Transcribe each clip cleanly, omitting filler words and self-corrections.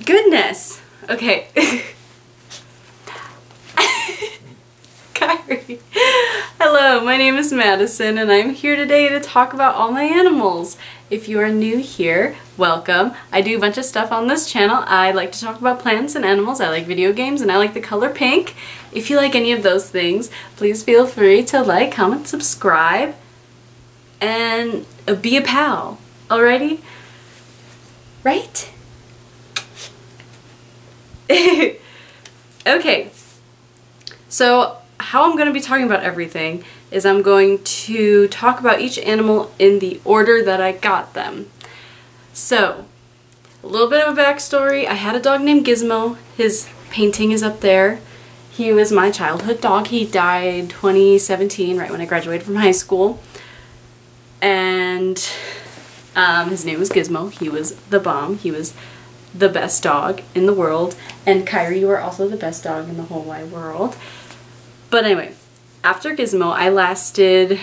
Goodness. Okay. Kairi. Hello, my name is Madison and I'm here today to talk about all my animals. If you are new here, welcome. I do a bunch of stuff on this channel. I like to talk about plants and animals, I like video games, and I like the color pink. If you like any of those things, please feel free to like, comment, subscribe, and be a pal. Alrighty? Right? Okay, so how I'm going to be talking about everything is I'm going to talk about each animal in the order that I got them. So, a little bit of a backstory. I had a dog named Gizmo. His painting is up there. He was my childhood dog. He died 2017, right when I graduated from high school. And his name was Gizmo. He was the bomb. He was the best dog in the world, and Kairi, you are also the best dog in the whole wide world. But anyway, after Gizmo, I lasted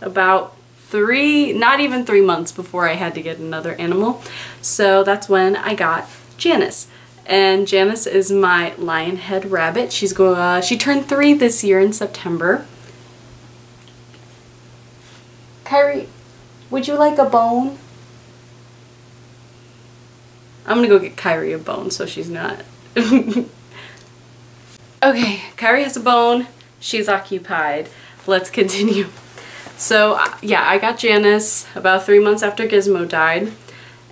about not even three months before I had to get another animal. So that's when I got Janis. And Janis is my Lionhead rabbit. She's she turned 3 this year in September. Kairi, would you like a bone? I'm gonna go get Kairi a bone so she's not. Okay, Kairi has a bone. She's occupied. Let's continue. So yeah, I got Janis about 3 months after Gizmo died,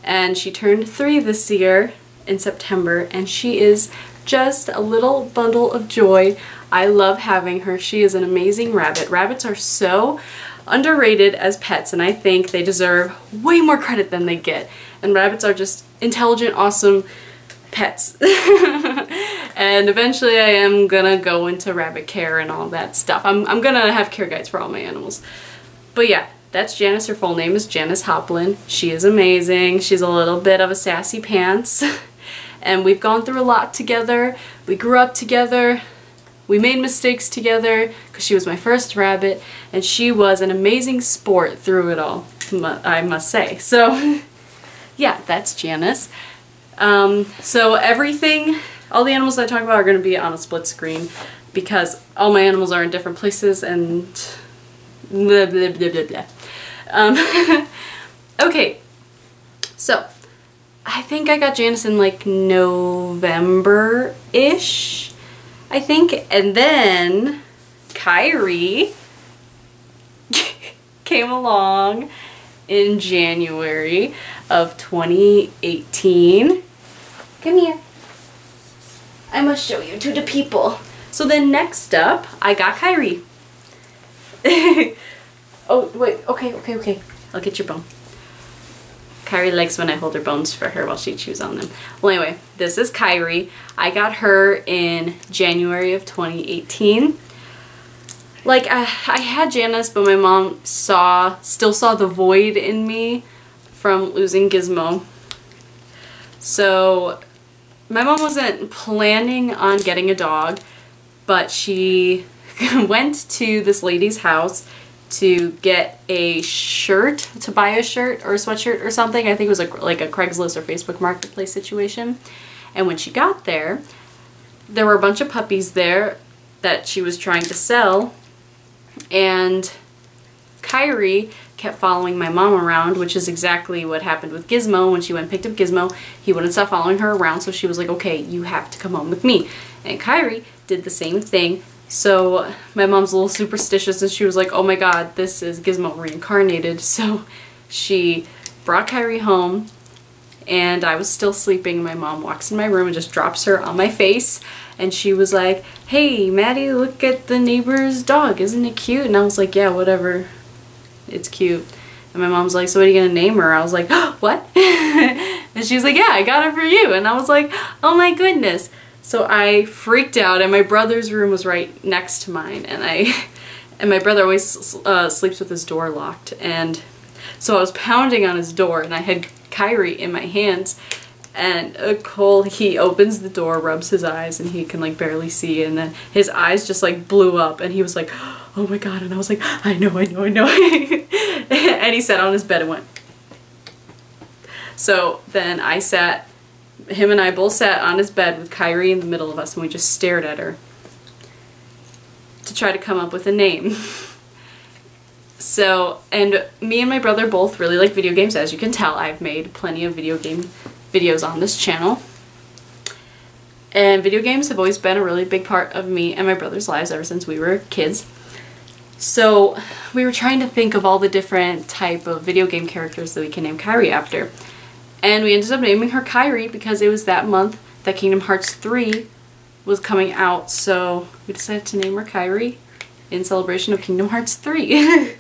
and she turned 3 this year in September, and she is just a little bundle of joy. I love having her. She is an amazing rabbit. Rabbits are so underrated as pets, and I think they deserve way more credit than they get. And rabbits are just intelligent, awesome pets. And eventually I am gonna go into rabbit care and all that stuff. I'm gonna have care guides for all my animals. But yeah, that's Janis. Her full name is Janis Hoplin. She is amazing. She's a little bit of a sassy pants. And we've gone through a lot together. We grew up together. We made mistakes together because she was my first rabbit, and she was an amazing sport through it all, I must say. So yeah, that's Janis. So everything, all the animals I talk about are going to be on a split screen because all my animals are in different places and blah, blah, blah, blah, blah. Okay, so I think I got Janis in like November-ish, I think. And then Kairi came along in January of 2018. Come here. I must show you to the people. So then next up, I got Kairi. Oh, wait, okay. I'll get your bone. Kairi likes when I hold her bones for her while she chews on them. Well, anyway, this is Kairi. I got her in January of 2018. Like, I had Janis, but my mom still saw the void in me from losing Gizmo. So my mom wasn't planning on getting a dog, but she went to this lady's house to get a shirt, to buy a shirt or a sweatshirt or something. I think it was like a Craigslist or Facebook marketplace situation. And when she got there, there were a bunch of puppies there that she was trying to sell. And Kairi kept following my mom around, which is exactly what happened with Gizmo. When she went and picked up Gizmo, he wouldn't stop following her around, so she was like, okay, you have to come home with me. And Kairi did the same thing. So my mom's a little superstitious, and she was like, oh my god, this is Gizmo reincarnated. So she brought Kairi home, and I was still sleeping. My mom walks in my room and just drops her on my face, and she was like, hey Maddie, look at the neighbor's dog, isn't it cute? And I was like, yeah, whatever, it's cute. And my mom's like, so what are you gonna name her? I was like, oh, what? And she was like, yeah, I got her for you. And I was like, oh my goodness. So I freaked out, and my brother's room was right next to mine, and my brother always sleeps with his door locked, and so I was pounding on his door, and I had Kairi in my hands, And Cole, he opens the door, rubs his eyes, and he can like barely see, and then his eyes just like blew up, and he was like, oh my god, and I was like, I know. And he sat on his bed and went. So then I sat, him and I both sat on his bed with Kairi in the middle of us, and we just stared at her to try to come up with a name. So, and me and my brother both really like video games. As you can tell, I've made plenty of video game videos on this channel. And video games have always been a really big part of me and my brother's lives ever since we were kids. So we were trying to think of all the different type of video game characters that we can name Kairi after. And we ended up naming her Kairi because it was that month that Kingdom Hearts 3 was coming out. So we decided to name her Kairi in celebration of Kingdom Hearts 3.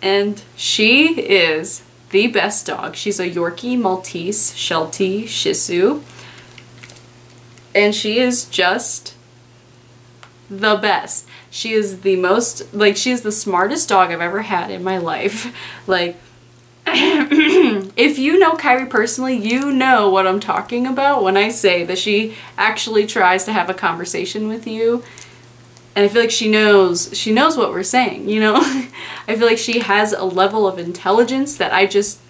And she is the best dog. She's a Yorkie, Maltese, Sheltie, Shih Tzu. And she is just the best. She is the most, like, she is the smartest dog I've ever had in my life. Like, if you know Kairi personally, you know what I'm talking about when I say that she actually tries to have a conversation with you. And I feel like she knows what we're saying, you know? I feel like she has a level of intelligence that I just,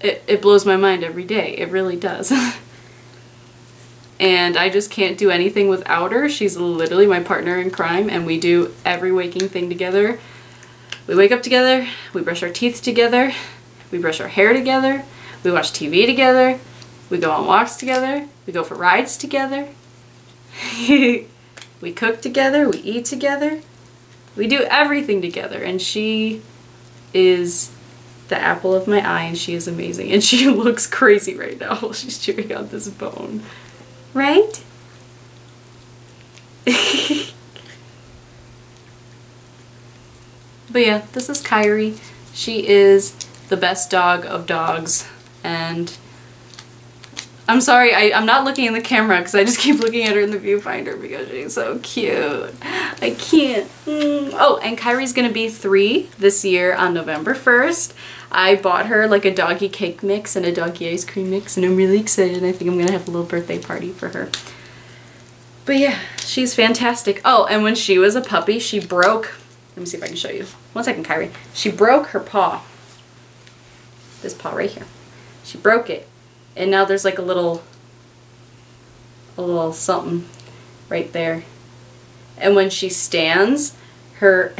it blows my mind every day. It really does. And I just can't do anything without her. She's literally my partner in crime, and we do every waking thing together. We wake up together, we brush our teeth together, we brush our hair together, we watch TV together, we go on walks together, we go for rides together. We cook together, we eat together, we do everything together, and she is the apple of my eye, and she is amazing, and she looks crazy right now while she's chewing on this bone. Right? But yeah, this is Kairi. She is the best dog of dogs, and I'm sorry, I'm not looking in the camera because I just keep looking at her in the viewfinder because she's so cute. I can't. Oh, and Kairi's gonna be 3 this year on November 1st. I bought her like a doggy cake mix and a doggy ice cream mix, and I'm really excited. I think I'm gonna have a little birthday party for her. But yeah, she's fantastic. Oh, and when she was a puppy, she broke, let me see if I can show you. One second, Kairi. She broke her paw. This paw right here. She broke it. And now there's like a little something right there. And when she stands, her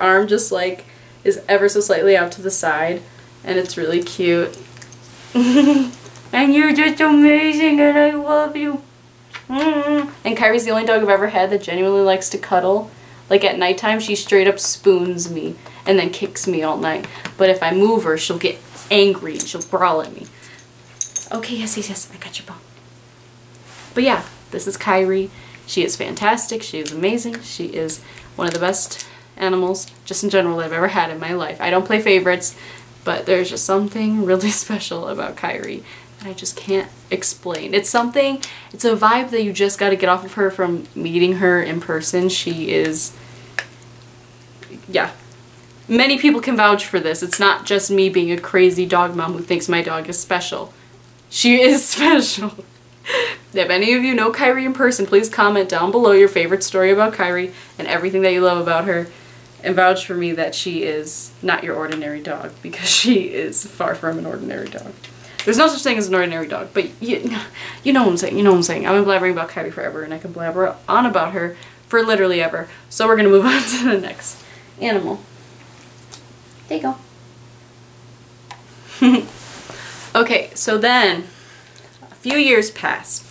arm just like is ever so slightly out to the side, and it's really cute. And you're just amazing, and I love you. And Kairi's the only dog I've ever had that genuinely likes to cuddle. Like at nighttime, she straight up spoons me and then kicks me all night. But if I move her, she'll get angry and she'll growl at me. Okay, yes, I got your bone. But yeah, this is Kairi. She is fantastic, she is amazing, she is one of the best animals, just in general, I've ever had in my life. I don't play favorites, but there's just something really special about Kairi that I just can't explain. It's something, it's a vibe that you just gotta get off of her from meeting her in person. She is, yeah. Many people can vouch for this. It's not just me being a crazy dog mom who thinks my dog is special. She is special. If any of you know Kairi in person, please comment down below your favorite story about Kairi and everything that you love about her, and vouch for me that she is not your ordinary dog, because she is far from an ordinary dog. There's no such thing as an ordinary dog, but you know what I'm saying, you know what I'm saying. I've been blabbering about Kairi forever, and I can blabber on about her for literally ever. So we're gonna move on to the next animal. There you go. Okay, so then a few years pass,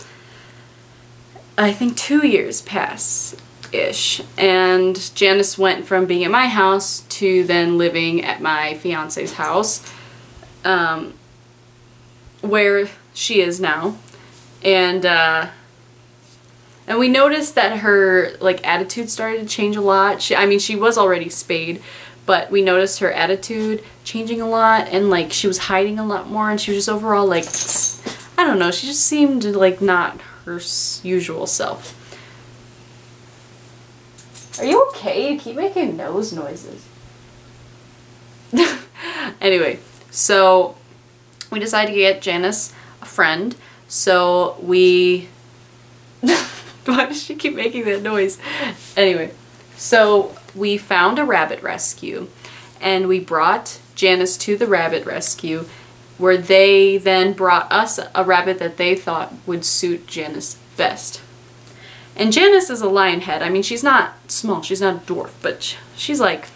I think 2 years pass-ish, and Janis went from being at my house to then living at my fiance's house, where she is now, and we noticed that her like attitude started to change a lot. I mean, she was already spayed, but we noticed her attitude changing a lot, and like she was hiding a lot more, and she was just overall like, I don't know, she just seemed like not her usual self. Are you okay? You keep making nose noises. Anyway, so we decided to get Janis a friend, so we... Why does she keep making that noise? Anyway, so we found a rabbit rescue and we brought Janis to the rabbit rescue, where they then brought us a rabbit that they thought would suit Janis best. And Janis is a lionhead. I mean, she's not small, she's not a dwarf, but she's like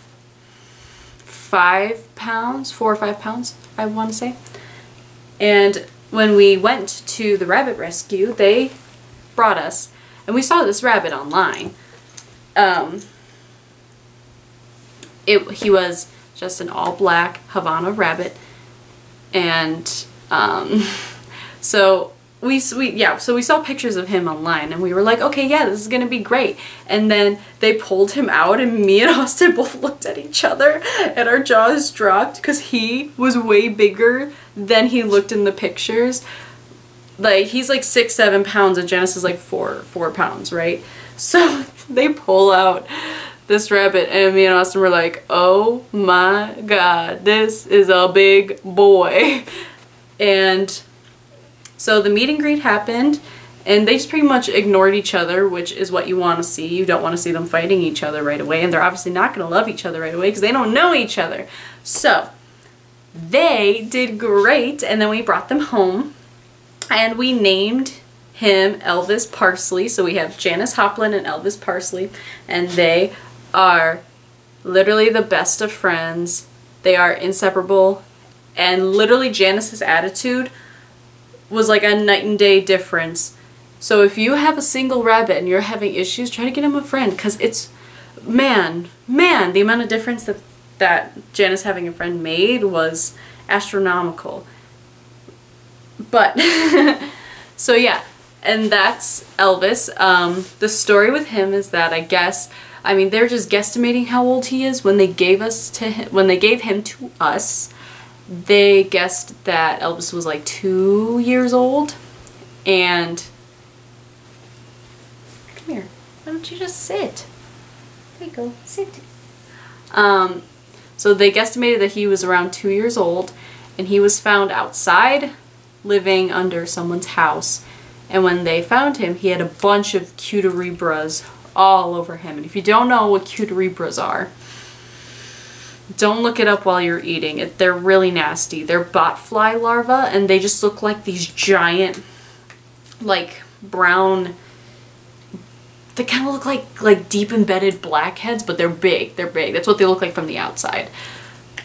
5 pounds, 4 or 5 pounds, I want to say. And when we went to the rabbit rescue, they brought us, and we saw this rabbit online. He was just an all-black Havana rabbit, and so we saw pictures of him online, and we were like, okay, yeah, this is gonna be great. And then they pulled him out, and me and Austin both looked at each other, and our jaws dropped because he was way bigger than he looked in the pictures. Like, he's like 6-7 pounds, and Janis is like 4 pounds, right? So they pull out this rabbit, and me and Austin were like, oh my god, this is a big boy. And so the meet and greet happened, and they just pretty much ignored each other, which is what you want to see. You don't want to see them fighting each other right away, and they're obviously not going to love each other right away because they don't know each other. So they did great, and then we brought them home. And we named him Elvis Parsley. So we have Janis Hoplin and Elvis Parsley, and they are literally the best of friends. They are inseparable, and literally Janis's attitude was like a night and day difference. So if you have a single rabbit and you're having issues, try to get him a friend, because it's, man, the amount of difference that Janis having a friend made was astronomical. But so yeah, and that's Elvis. The story with him is that, I guess, I mean, they're just guesstimating how old he is. When they gave him to us, they guessed that Elvis was like 2 years old. And come here, why don't you just sit? There you go, sit. So they guesstimated that he was around 2 years old, and he was found outside, living under someone's house. And when they found him, he had a bunch of cuterebras all over him. And if you don't know what cuterebras are, don't look it up while you're eating it. They're really nasty. They're botfly larvae, and they just look like these giant, like, brown, they kind of look like deep embedded blackheads, but they're big. They're big. That's what they look like from the outside.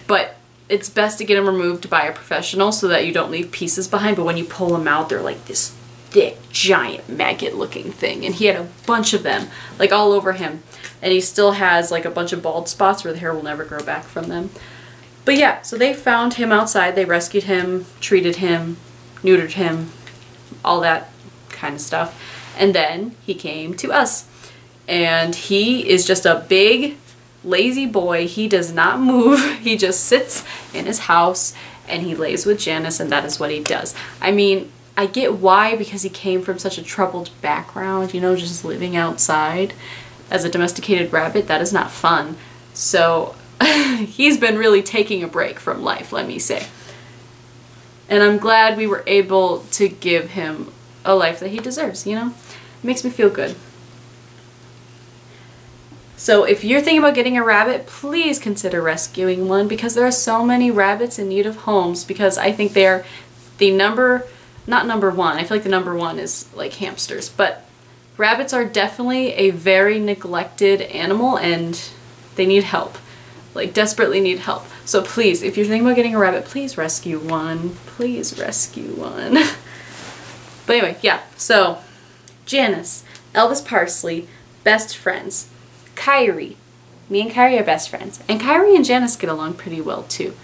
But it's best to get them removed by a professional so that you don't leave pieces behind, but when you pull them out, they're like this thick, giant, maggot-looking thing. And he had a bunch of them, like, all over him. And he still has, like, a bunch of bald spots where the hair will never grow back from them. But yeah, so they found him outside. They rescued him, treated him, neutered him, all that kind of stuff. And then he came to us. And he is just a big... lazy boy. He does not move. He just sits in his house and he lays with Janis, and that is what he does. I mean, I get why, because he came from such a troubled background, you know, just living outside as a domesticated rabbit. That is not fun. So he's been really taking a break from life, let me say. And I'm glad we were able to give him a life that he deserves, you know? It makes me feel good. So if you're thinking about getting a rabbit, please consider rescuing one, because there are so many rabbits in need of homes, because I think they're the not number one, I feel like the number one is like hamsters, but rabbits are definitely a very neglected animal, and they need help, like desperately need help. So please, if you're thinking about getting a rabbit, please rescue one. Please rescue one. But anyway, yeah, so Janis, Elvis Parsley, best friends. Kairi. Me and Kairi are best friends. And Kairi and Janis get along pretty well too.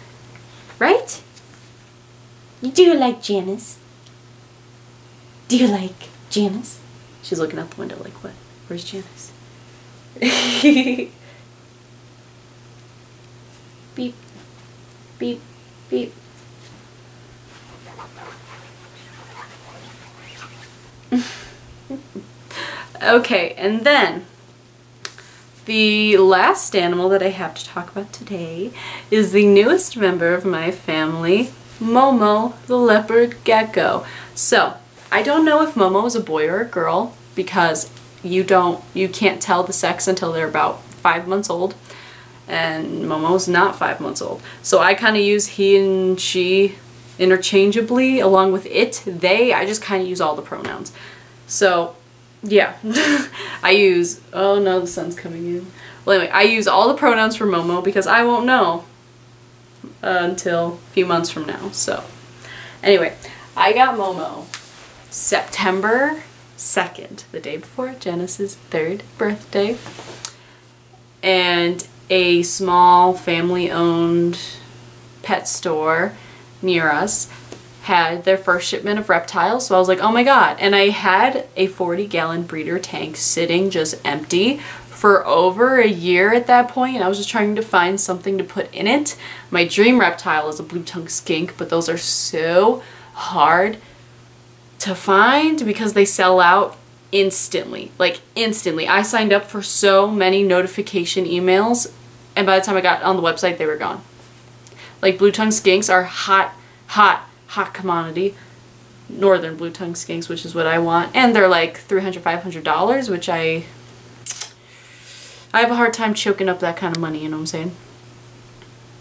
Right? You do like Janis? Do you like Janis? She's looking out the window like, what? Where's Janis? Beep. Beep. Beep. Okay, and then... the last animal that I have to talk about today is the newest member of my family, Momo the leopard gecko. So I don't know if Momo is a boy or a girl because you can't tell the sex until they're about 5 months old, and Momo's not 5 months old. So I kind of use he and she interchangeably along with it, they. I just kind of use all the pronouns. So yeah, I use, oh no, the sun's coming in. Well anyway, I use all the pronouns for Momo because I won't know until a few months from now. So anyway, I got Momo September 2nd, the day before Janis's 3rd birthday, and a small family-owned pet store near us had their first shipment of reptiles. So I was like, oh my god. And I had a 40-gallon breeder tank sitting just empty for over a year at that point, and I was just trying to find something to put in it. My dream reptile is a blue tongue skink, but those are so hard to find because they sell out instantly. Like instantly. I signed up for so many notification emails, and by the time I got on the website they were gone. Like blue tongue skinks are hot commodity. Northern blue tongue skinks, which is what I want, and they're like $300–500, which I have a hard time choking up that kind of money, you know what I'm saying?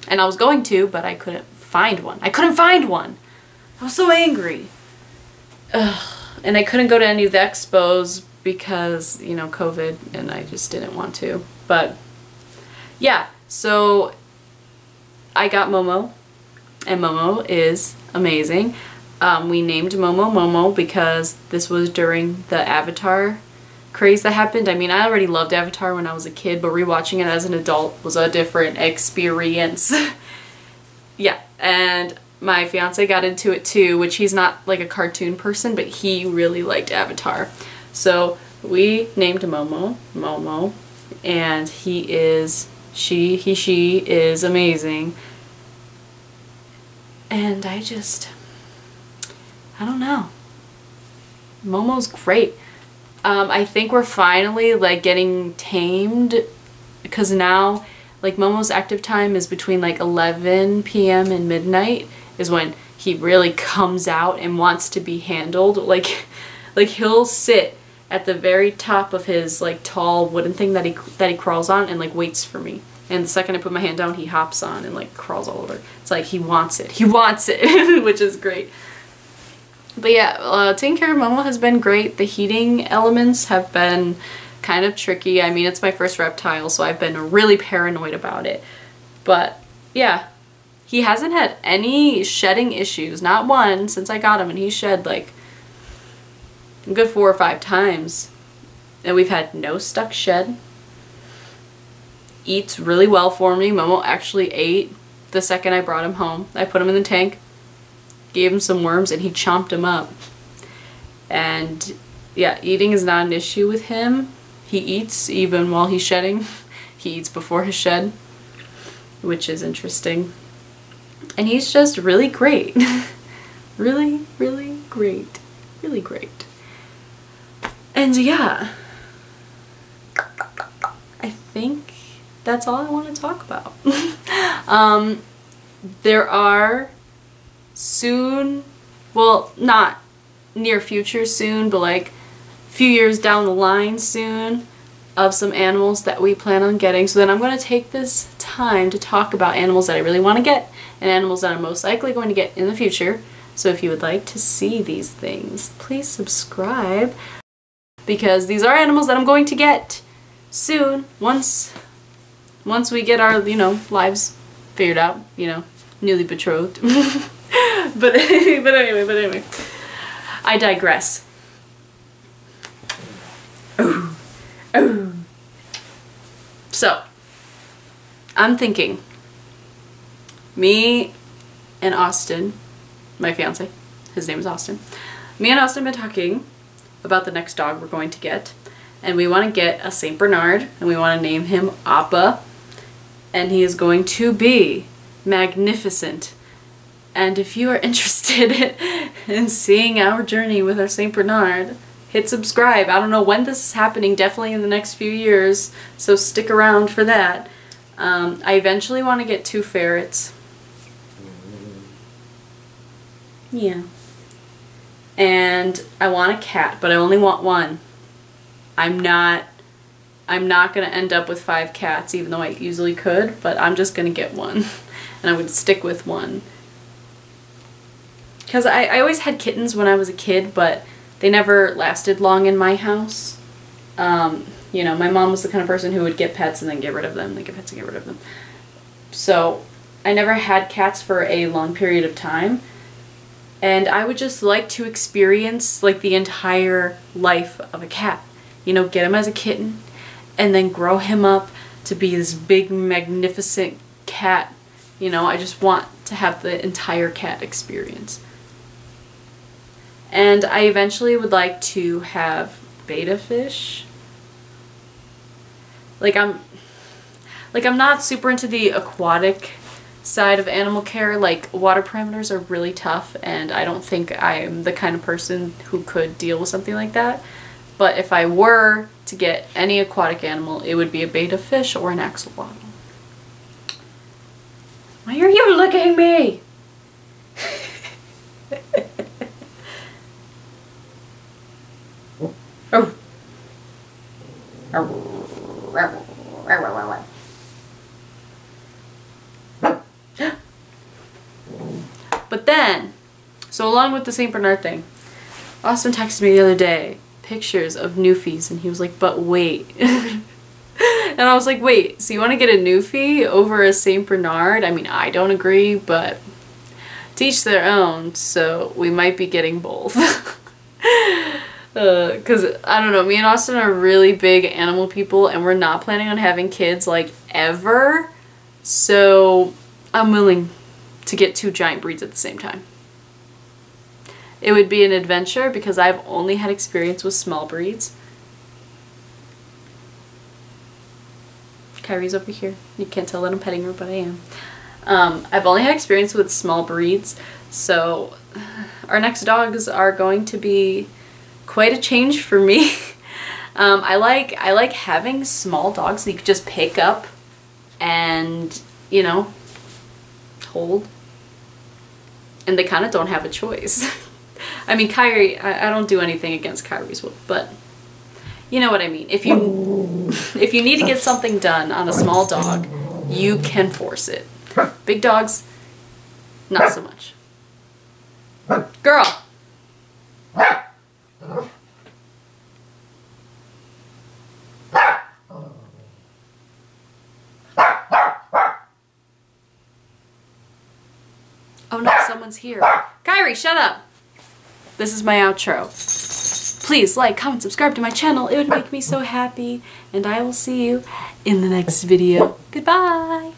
And I was going to, but I couldn't find one. I couldn't find one! I was so angry. Ugh. And I couldn't go to any of the expos because, you know, COVID, and I just didn't want to. But yeah, so I got Momo, and Momo is amazing. We named Momo Momo because this was during the Avatar craze that happened. I mean, I already loved Avatar when I was a kid, but rewatching it as an adult was a different experience. Yeah, and my fiance got into it too, which he's not like a cartoon person, but he really liked Avatar. So we named Momo Momo, and she is amazing. And I don't know. Momo's great. I think we're finally like getting tamed, because now like Momo's active time is between like 11 p.m. and midnight is when he really comes out and wants to be handled. Like he'll sit at the very top of his like tall wooden thing that he crawls on and like waits for me. And the second I put my hand down, he hops on and like crawls all over. It's like he wants it. He wants it, which is great. But yeah, taking care of Momo has been great. The heating elements have been kind of tricky. I mean, it's my first reptile, so I've been really paranoid about it. But yeah, he hasn't had any shedding issues. Not one since I got him, and he shed like a good 4 or 5 times. And we've had no stuck shed. Eats really well for me. Momo actually ate the second I brought him home. I put him in the tank, gave him some worms, and he chomped him up. And yeah, eating is not an issue with him. He eats even while he's shedding. He eats before his shed, which is interesting. And he's just really great. Really, really great. Really great. And yeah, I think that's all I want to talk about. There are soon, well, not near future soon, but like a few years down the line soon, of some animals that we plan on getting. So then I'm going to take this time to talk about animals that I really want to get and animals that I'm most likely going to get in the future. So if you would like to see these things, please subscribe, because these are animals that I'm going to get soon, once we get our, you know, lives figured out, you know, newly betrothed. But anyway, I digress. Oh. So, I'm thinking, me and Austin, my fiance, his name is Austin, me and Austin have been talking about the next dog we're going to get, and we want to get a Saint Bernard, and we want to name him Appa, and he is going to be magnificent. And if you are interested in seeing our journey with our Saint Bernard, hit subscribe. I don't know when this is happening, definitely in the next few years, so stick around for that. I eventually want to get 2 ferrets. Yeah. And I want a cat, but I only want one. I'm not going to end up with 5 cats, even though I usually could, but I'm just going to get one. And I would stick with one. Because I always had kittens when I was a kid, but they never lasted long in my house. You know, my mom was the kind of person who would get pets and then get rid of them, So I never had cats for a long period of time. And I would just like to experience like the entire life of a cat. You know, get him as a kitten and then grow him up to be this big, magnificent cat. You know, I just want to have the entire cat experience. And I eventually would like to have betta fish. Like I'm not super into the aquatic side of animal care. Like, water parameters are really tough, and I don't think I'm the kind of person who could deal with something like that. But if I were to get any aquatic animal, it would be a betta fish or an axolotl. Why are you looking at me? Oh. But then, so along with the Saint Bernard thing, Austin texted me the other day pictures of newfies, and he was like, but wait. And I was like, wait, so you want to get a newfie over a Saint Bernard? I mean, I don't agree, but to each their own, so we might be getting both. Because, I don't know, me and Austin are really big animal people, and we're not planning on having kids, like, ever. So I'm willing to get 2 giant breeds at the same time. It would be an adventure because I've only had experience with small breeds. Kairi's over here. You can't tell that I'm petting her, but I am. I've only had experience with small breeds, so our next dogs are going to be quite a change for me. I like having small dogs that you can just pick up and, you know, hold, and they kind of don't have a choice. I mean, Kairi, I don't do anything against Kairi's will, but you know what I mean. If you need to get something done on a small dog, you can force it. Big dogs, not so much. Girl. Oh no, someone's here. Kairi, shut up! This is my outro. Please like, comment, subscribe to my channel. It would make me so happy. And I will see you in the next video. Goodbye!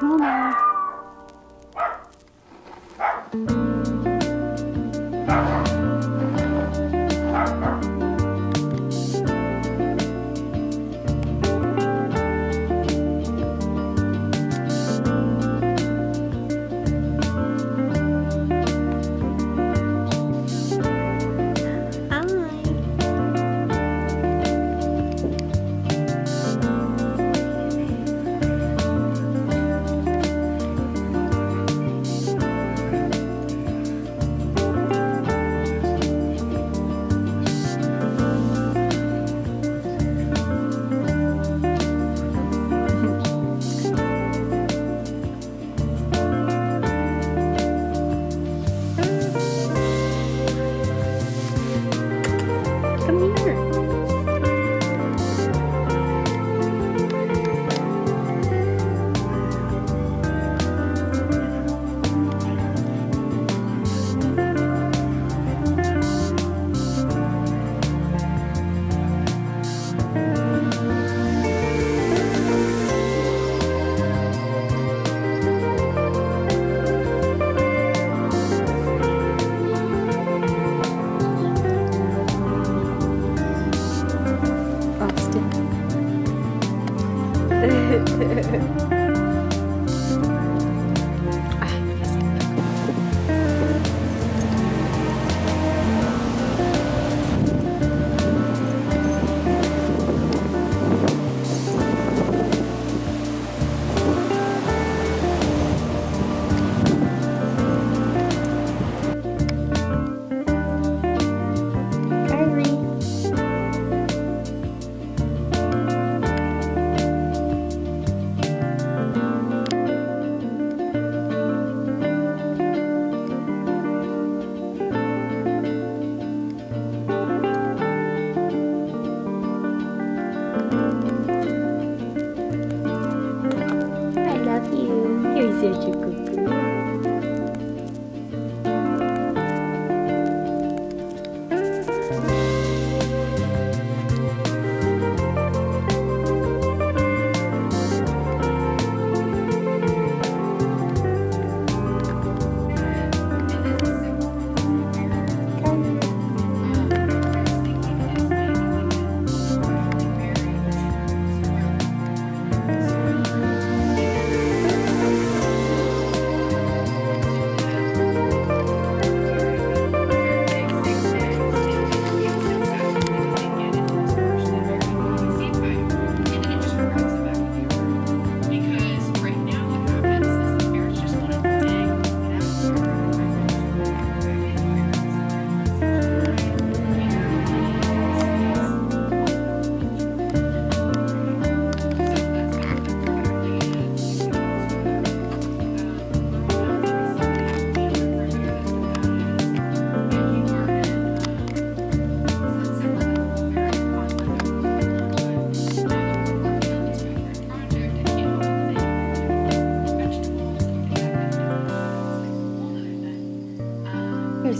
Momo.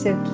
so